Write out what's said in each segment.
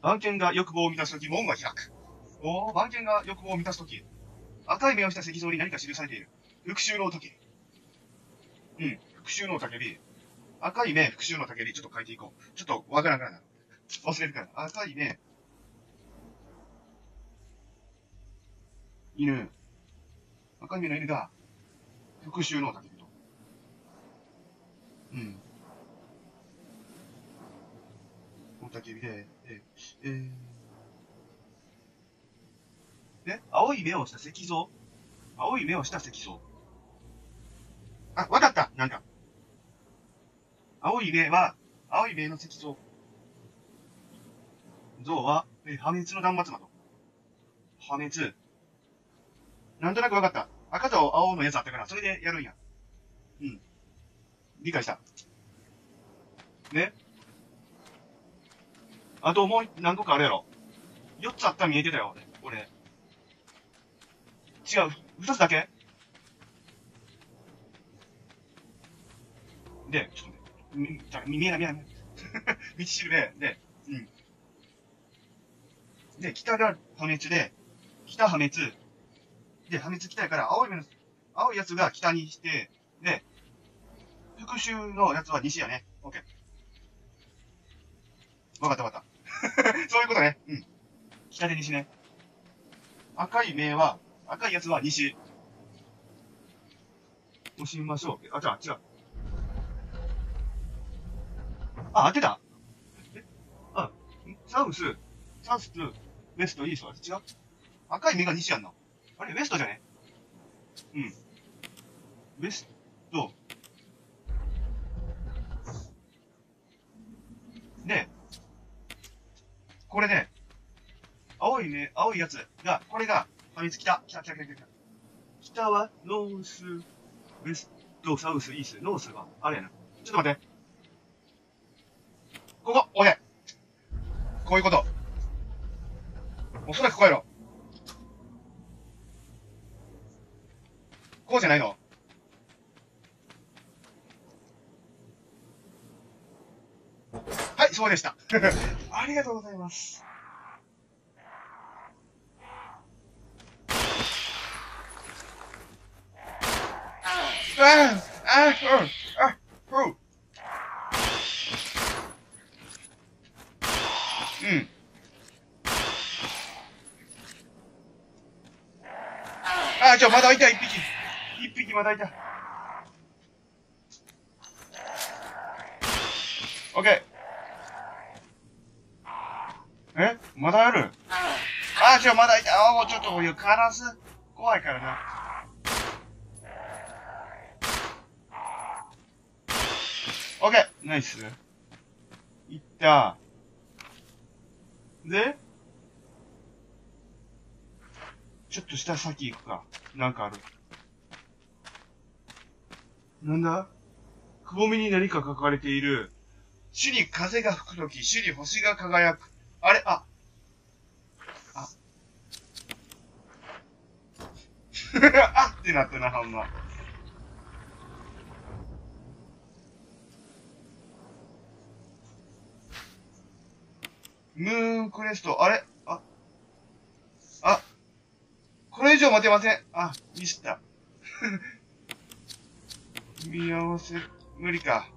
番犬が欲望を満たすとき門が開く。おー、番犬が欲望を満たすとき。赤い目をした石像に何か記されている。復讐の時。うん。復讐の叫び。赤い目、復讐の叫び。ちょっと書いていこう。ちょっとわからんからな。忘れるから。赤い目。犬。赤い目の犬が、復讐の叫びと。うん。の叫びで、で、青い目をした石像。青い目をした石像。あ、わかった!なんか。青い目は、青い目の石像。像は、破滅の断末魔と。破滅。なんとなくわかった。赤と青のやつあったから、それでやるんや。うん。理解した。ね。あともう何個かあるやろ。4つあったら見えてたよ、俺。違う、2つだけで、ちょっと待って。見えない。道しるべ。で、うん。で、北が破滅で、北破滅。で、破滅北やから、青いやつが北にして、で、復讐のやつは西やね。オッケー。わかった。そういうことね。うん。北で西ね。赤いやつは西。押しましょう。あ、違う。あ、合ってた。あ、サウス、ウエスト、イースト、違う。赤い目が西やんな。あれ、ウエストじゃね？うん。ウエスト。で、これね、青いやつが、これが、あ、北。北は、ノース、ウエスト、サウス、イース、ノースが、あれやな。ちょっと待って。ここ、おい。こういうこと。おそらくこうやろ。こうじゃないの？はい、そうでした。ありがとうございます。うん。あ、まだいた、一匹まだいた。オッケー。え、まだある？あ、まだいた。あ、もうちょっとこういうカラス、怖いからな。オッケー、ナイス。いった。で、ちょっと下先行くか。なんかある。なんだ？くぼみに何か書かれている。主に風が吹くとき、主に星が輝く。あれ、あ。あってなったな、ほんま。ムーンクレスト、あれ、これ以上待てません。あ、ミスった。見合わせ、無理か。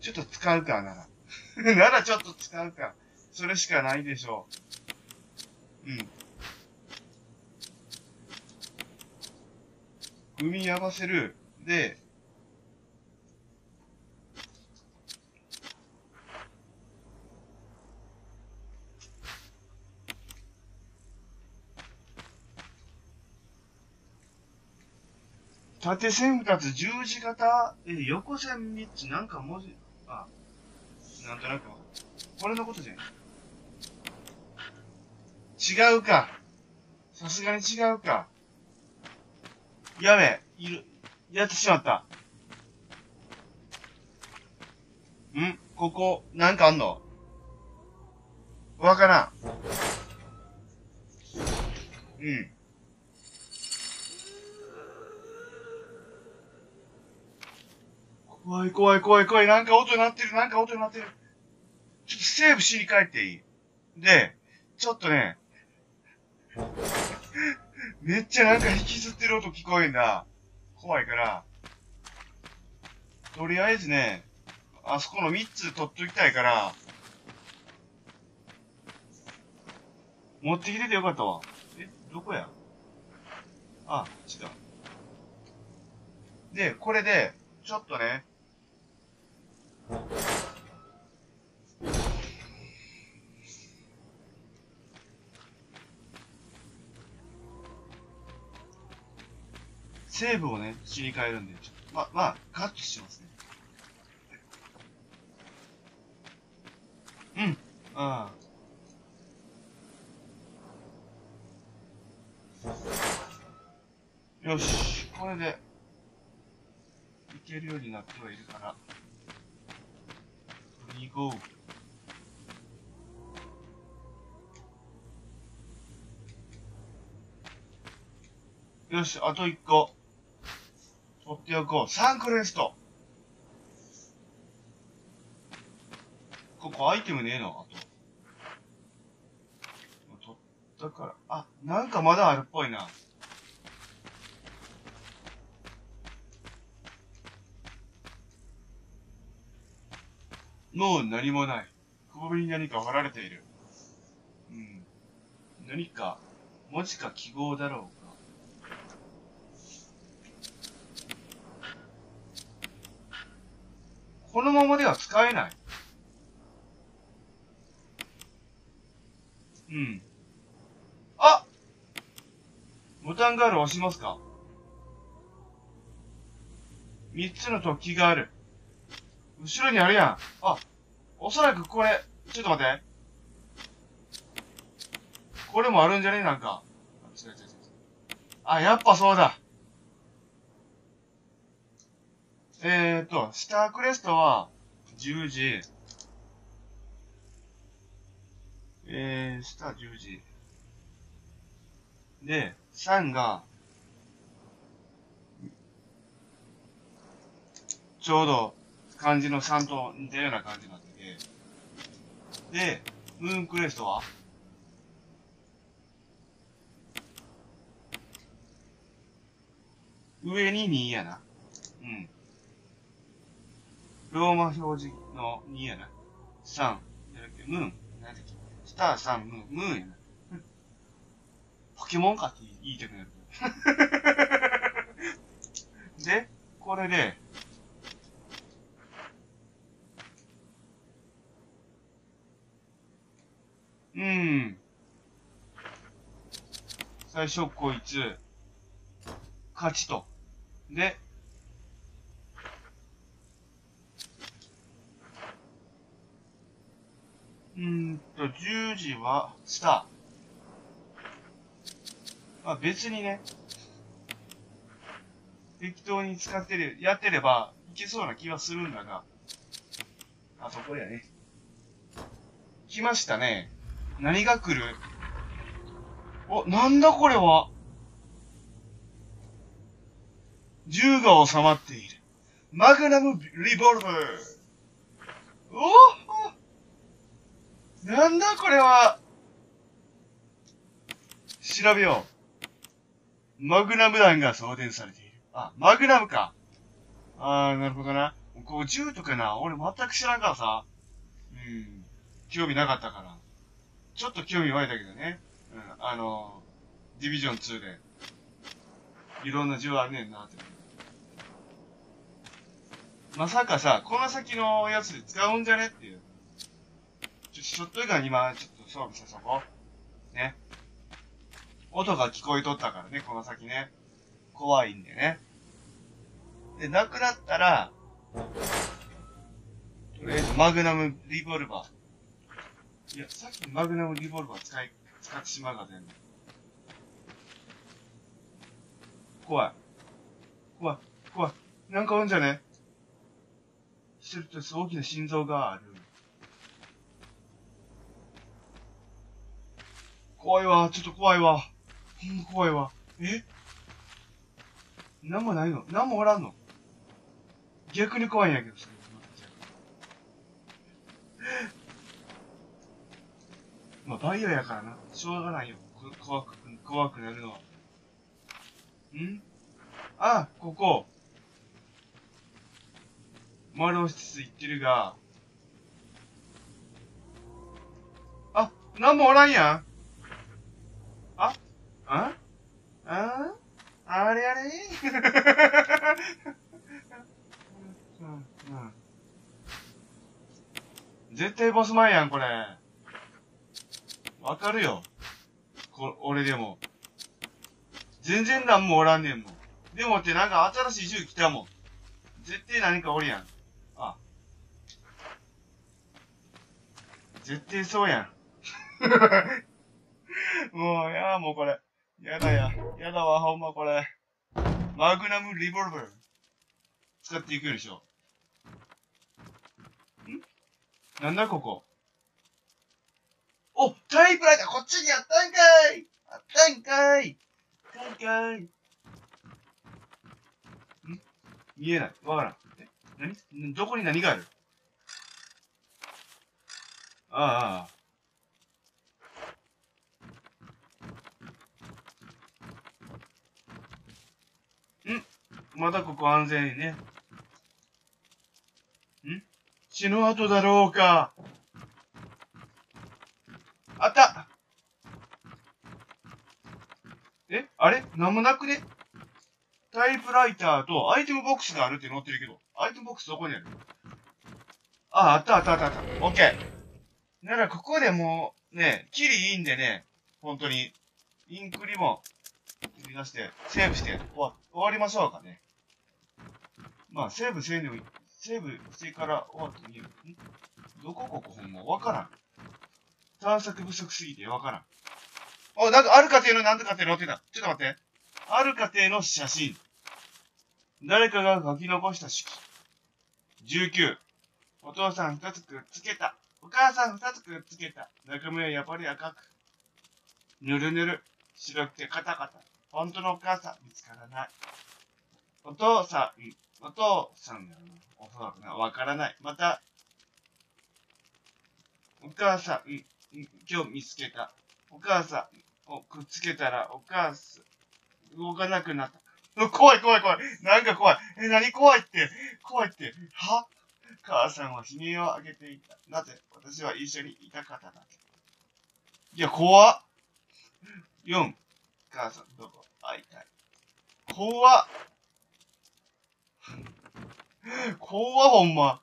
ちょっと使うかな。ならちょっと使うか。それしかないでしょう。うん。組み合わせる。で、縦線2つ、十字型、横線3つ、なんか文字、なんとなく、これのことじゃん。違うか。さすがに違うか。やべ、やってしまった。ん？ここ、なんかあんの？わからん。うん。怖い、なんか音鳴ってる。セーブしに帰っていい？で、ちょっとね、めっちゃなんか引きずってる音聞こえんな。怖いから、とりあえずね、あそこの3つ取っときたいから、持ってきててよかったわ。え、どこや？あ、違う。で、これで、ちょっとね、セーブをね、しに変えるんで、まあ、カットしますね。うん、ああ。よし、これで、いけるようになってはいるから、取りに行こう。よし、あと1個。取っておこう。サンクレスト。ここアイテムねえの？あと。取ったから。あ、なんかまだあるっぽいな。もう何もない。くぼみに何か貼られている。うん。何か、文字か記号だろう。このままでは使えない。うん。あ！ボタンがある、押しますか？3つの突起がある。後ろにあるやん。あ、おそらくこれ、ちょっと待って。これもあるんじゃねえ？なんか。違う。あ、やっぱそうだ。スタークレストは、10時。スター10時。で、3が、ちょうど、漢字の3と似たような感じになってて。で、ムーンクレストは？上に2やな。うん。ローマ表示の2やな。3。だっけ、ムーン。なんだっけ。スター3、ムーンやな。ポケモンかって言いたくなる。で、これで、最初こいつ、勝ちと。で、10時は、スター。まあ別にね、適当に使ってる、やってればいけそうな気はするんだが、あそこやね。来ましたね。何が来る？お、なんだこれは？銃が収まっている。マグナムリボルバー。お？なんだこれは。調べよう。マグナム弾が装填されている。あ、マグナムか。あー、なるほどな。50とかな、俺全く知らんからさ。うん。興味なかったから。ちょっと興味湧いたけどね。うん。ディビジョン2で。いろんな銃あるねんなって。まさかさ、この先のやつで使うんじゃねっていう。ちょっと以外に今、ちょっと装備させとこう。ね。音が聞こえとったからね、この先ね。怖いんでね。で、なくなったら、とりあえずマグナムリボルバー。いや、さっきマグナムリボルバー使ってしまうから全部。怖い。なんかあるんじゃね？一人一つ大きな心臓がある。怖いわ、ちょっと怖いわ。ほんま怖いわ。え？なんもないの？なんもおらんの？逆に怖いんやけど、まあ、バイオやからな。しょうがないよ。怖くなるのは。ん？あ、ここ。丸の室行ってるが。あ、なんもおらんやん。あ、あ？あ？あれあれ？絶対ボス前やん、これ。わかるよ。俺でも。全然なんもおらんねんもん。でもってなんか新しい銃来たもん。絶対何かおるやん。あ。絶対そうやん。もう、やだもうこれ。やだや。やだわ、ほんまこれ。マグナムリボルバー。使っていくでしょ。ん？なんだここ。お、タイプライターこっちにあったんかい！あったんかい！あったんかい！ん？見えない。わからん。え？何？どこに何がある？ああ。ん？まだここ安全にね。ん？血の跡だろうか。あった！え？あれ？なんもなくね？タイプライターとアイテムボックスがあるって載ってるけど、アイテムボックスどこにある？ああ、あったあったあったあった。オッケー。ならここでもう、ね、キリいいんでね、本当に、インクリも、切り出して、セーブして、終わりましょうかね。まあ、セーブせんでもいい。セーブしてから終わってもいいよ。どこここほんまわからん。探索不足すぎてわからん。お、なんか、ある家庭のなんとかって載ってた。ちょっと待って。ある家庭の写真。誰かが書き残した式。19。お父さん2つくっつけた。お母さん2つくっつけた。中身はやっぱり赤く。ぬるぬる。白くてカタカタ。本当のお母さん見つからない。お父さんだよな。おそらくな。わからない。また、お母さん、今日見つけた。お母さんをくっつけたら、お母さん、動かなくなった。怖い怖い怖い。なんか怖い。え、何怖いって。怖いって。は？母さんは悲鳴を上げていた。なぜ私は一緒にいた方だけ。いや、怖っ。4、母さん、どこ会いたい。怖っ。怖っ、ほんま。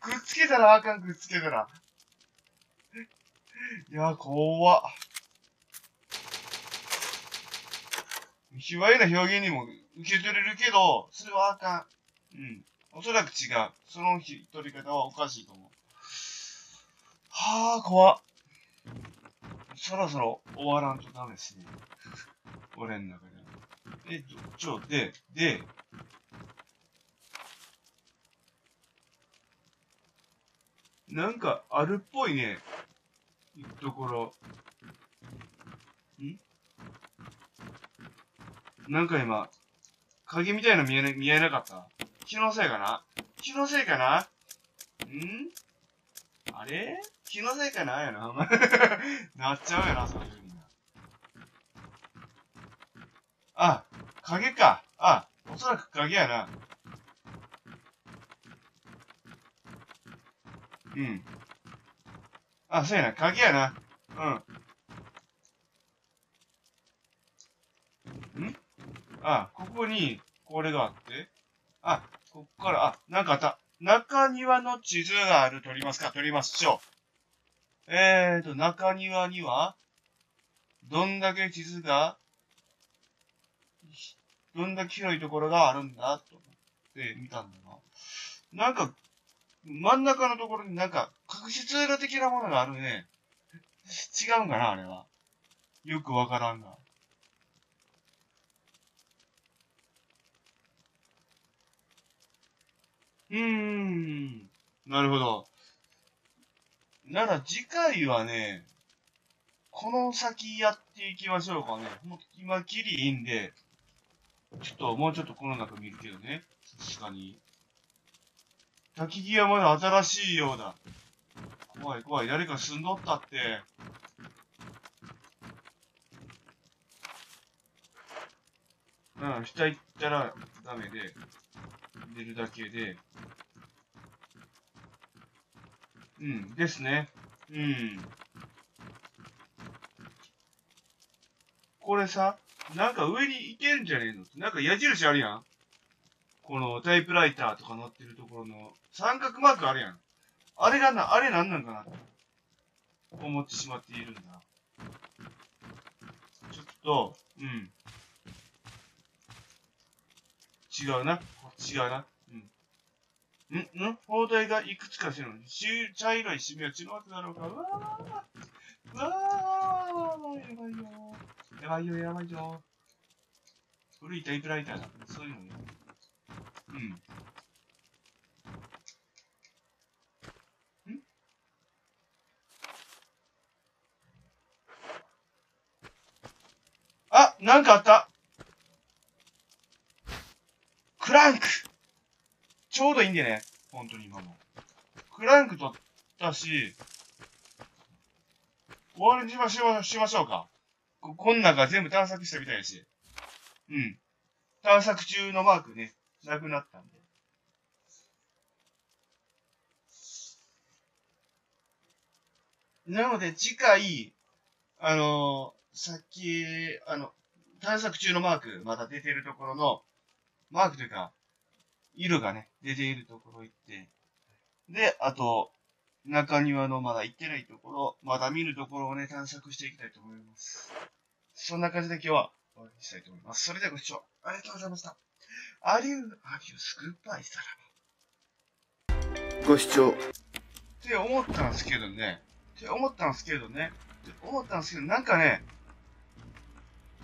くっつけたらあかん、くっつけたら。いや、怖っ。卑猥な表現にも受け取れるけど、それはあかん。うん。おそらく違う。その取り方はおかしいと思う。はぁ、怖っ。そろそろ終わらんとダメですね。俺の中で。なんかあるっぽいね。行くところ。ん？なんか今、影みたいな見えなかった。気のせいかな？気のせいかな？ん？あれ？気のせいかなやな。なっちゃうよな、そういう風に。あ、影か。あ、おそらく影やな。うん。あ、そうやな。鍵やな。うん。ん？あ、ここに、これがあって。あ、こっから、あ、なんかあった。中庭の地図がある。取りますか？取りましょう。中庭には、どんだけ広いところがあるんだ、と思って見たんだな。なんか、真ん中のところになんか、隠し通路的なものがあるね。違うんかなあれは。よくわからんが。なるほど。なら次回はね、この先やっていきましょうかね。もう今きりいいんで、ちょっともうちょっとこの中見るけどね。確かに。焚き木はまだ新しいようだ。怖い怖い、誰か住んどったって。うん、下行ったらダメで、出るだけで。うん、ですね。うん。これさ、なんか上に行けるんじゃねえの？なんか矢印あるやん。このタイプライターとか乗ってるところの三角マークあるやん。あれがな、あれなんなんかなって思ってしまっているんだ。ちょっと、うん。違うな。違うな。うん。ん包帯がいくつかしてるのに、茶色いシミは血の跡だろうか。うわーうわーやばいよー。やばいよ、やばいよ。古いタイプライターだ。そういうのね。うん。あ、なんかあった。クランク！ちょうどいいんでね。ほんとに今も。クランク取ったし、終わりにしましょうか。こん中全部探索したみたいだし。うん。探索中のマークね、なくなったんで。なので次回、さっき、探索中のマーク、また出てるところの、マークというか、色がね、出ているところ行って、で、あと、中庭のまだ行ってないところ、まだ見るところをね、探索していきたいと思います。そんな感じで今日は終わりにしたいと思います。それではご視聴ありがとうございました。アデュースグッバイさらば。ご視聴。って思ったんですけどね、なんかね、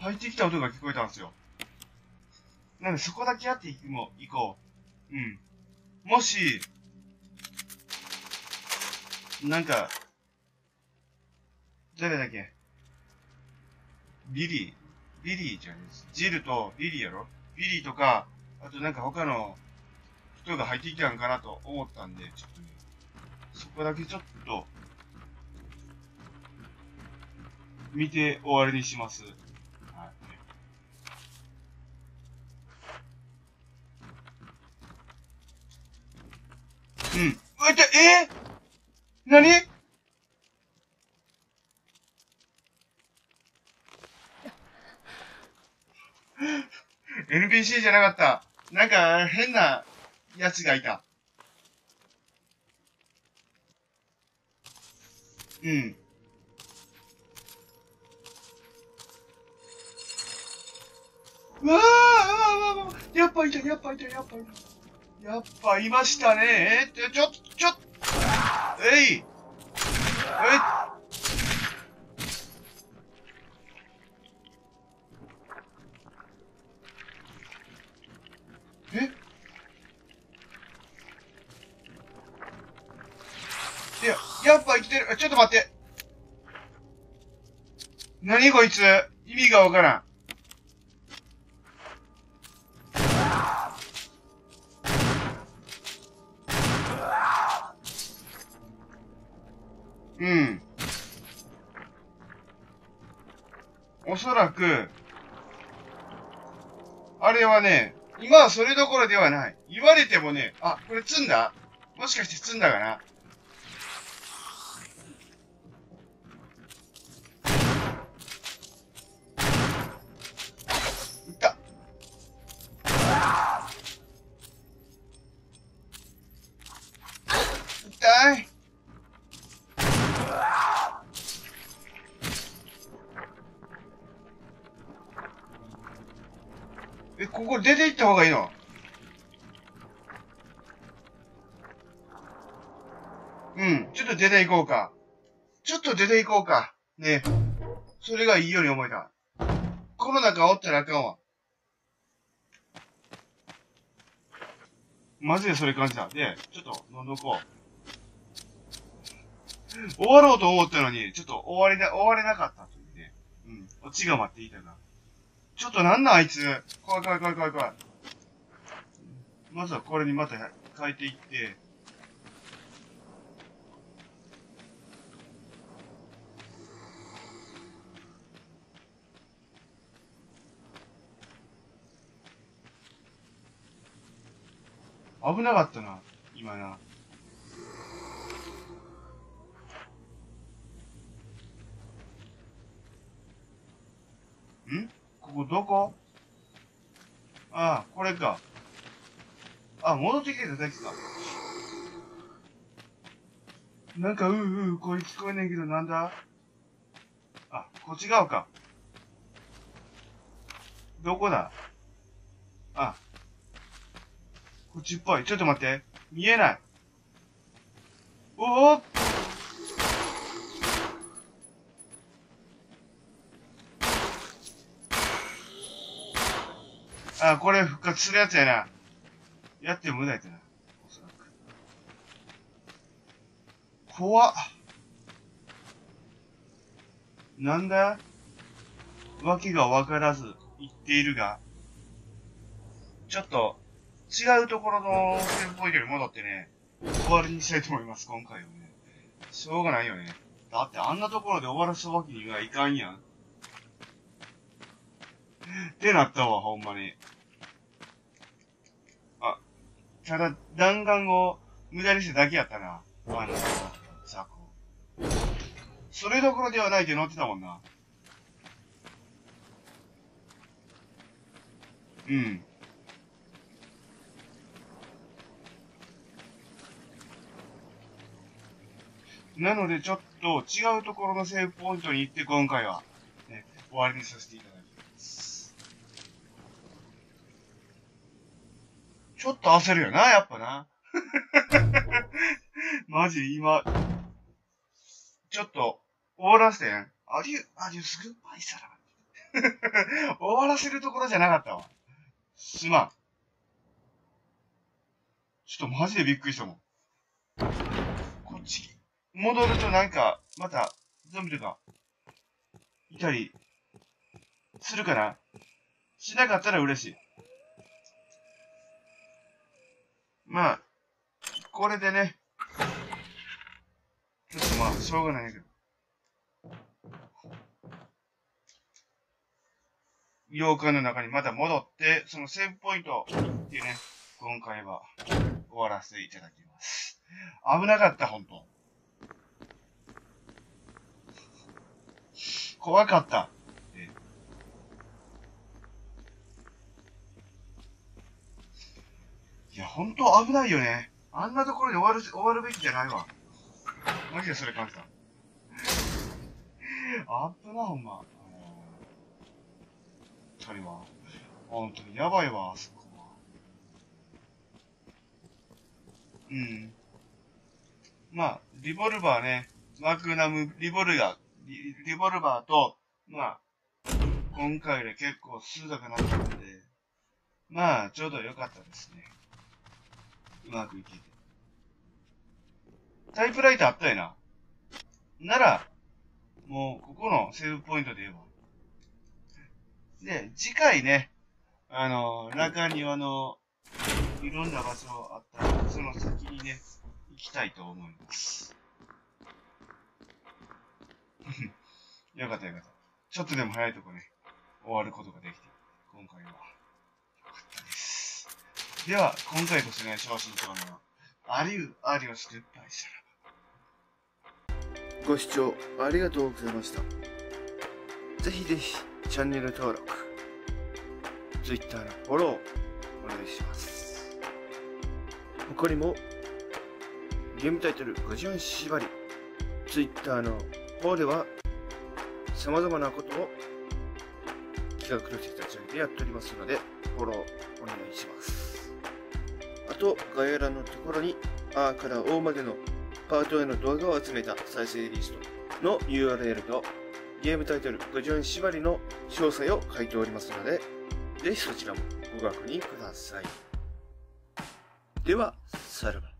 入ってきた音が聞こえたんですよ。なんでそこだけやって行こう。うん。もし、なんか、誰だっけ？ビリーじゃねえ。ジルとビリーやろ？ビリーとか、あとなんか他の人が入ってきたんかなと思ったんで、ちょっとね、そこだけちょっと、見て終わりにします。うん。なに？NPC じゃなかった。なんか変なやつがいた。うん。うわあ、やっぱいた。やっぱいましたね。ちょっと、えいやっぱ生きてる。ちょっと待って。何こいつ？意味がわからん。うん。おそらく、あれはね、今はそれどころではない。言われてもね、あ、これ積んだ？もしかして積んだかな？いった。痛い。ここ出て行った方がいいの？うん。ちょっと出て行こうか。ね。それがいいように思えた。この中おったらあかんわ。マジでそれ感じた。で、ちょっと飲んどこう。終わろうと思ったのに、ちょっと終われなかったというね。うん。オチが待っていたな。ちょっとなんなんあいつ。怖い。まずはこれにまた変えていって。危なかったな、今な。ん？ここどこ？ああ、これか。あ、戻ってきてた、さっきか。なんか、これ聞こえないけど、なんだ？あ、こっち側か。どこだ？あ、こっちっぽい。ちょっと待って。見えない。おお！あ、これ復活するやつやな。やっても無駄やったな。おそらく。怖っ。なんだ？わけがわからず言っているが、ちょっと違うところのセーブポイントに戻ってね、終わりにしたいと思います、今回はね。しょうがないよね。だってあんなところで終わらすわけにはいかんやん。ってなったわ、ほんまに。あ、ただ、弾丸を無駄にしただけやったな。あの、雑魚。それどころではないって乗ってたもんな。うん。なので、ちょっと違うところのセーブポイントに行って、今回は、ね、終わりにさせていただきます。ちょっと焦るよな、やっぱな。マジ、今、ちょっと、終わらせてん。アデュースグッバイサラ。終わらせるところじゃなかったわ。すまん。ちょっとマジでびっくりしたもん。こっち、戻るとなんか、また、ゾンビとか、いたり、するかな？しなかったら嬉しい。まあ、これでね、ちょっとまあ、しょうがないけど。洋館の中にまた戻って、そのセーブポイントっていうね、今回は終わらせていただきます。危なかった、ほんと。怖かった。いや、ほんと危ないよね。あんなところで終わるべきじゃないわ。マジでそれ感じた。あっぶな、ほんま。二人は。ほんとにやばいわ、あそこは。うん。まあ、リボルバーね。マグナム、リボルバーと、まあ、今回で結構数高になったので、まあ、ちょうど良かったですね。うまくいけて。タイプライターあったよな。なら、もう、ここのセーブポイントで言えば。で、次回ね、中庭の、いろんな場所あったら、その先にね、行きたいと思います。よかったよかった。ちょっとでも早いとこね、終わることができて、今回は、よかったです。では、今回こそね、昇進党のアデュースグッバイサラ。ご視聴ありがとうございました。ぜひぜひチャンネル登録、Twitter のフォローお願いします。他にも、ゲームタイトル54縛り、Twitter の方では、様々なことを企画として立ち上げてやっておりますので、フォローお願いします。と概要欄のところに A から O までのパートへの動画を集めた再生リストの URL とゲームタイトル54縛りの詳細を書いておりますので、ぜひそちらもご確認ください。では、さらば。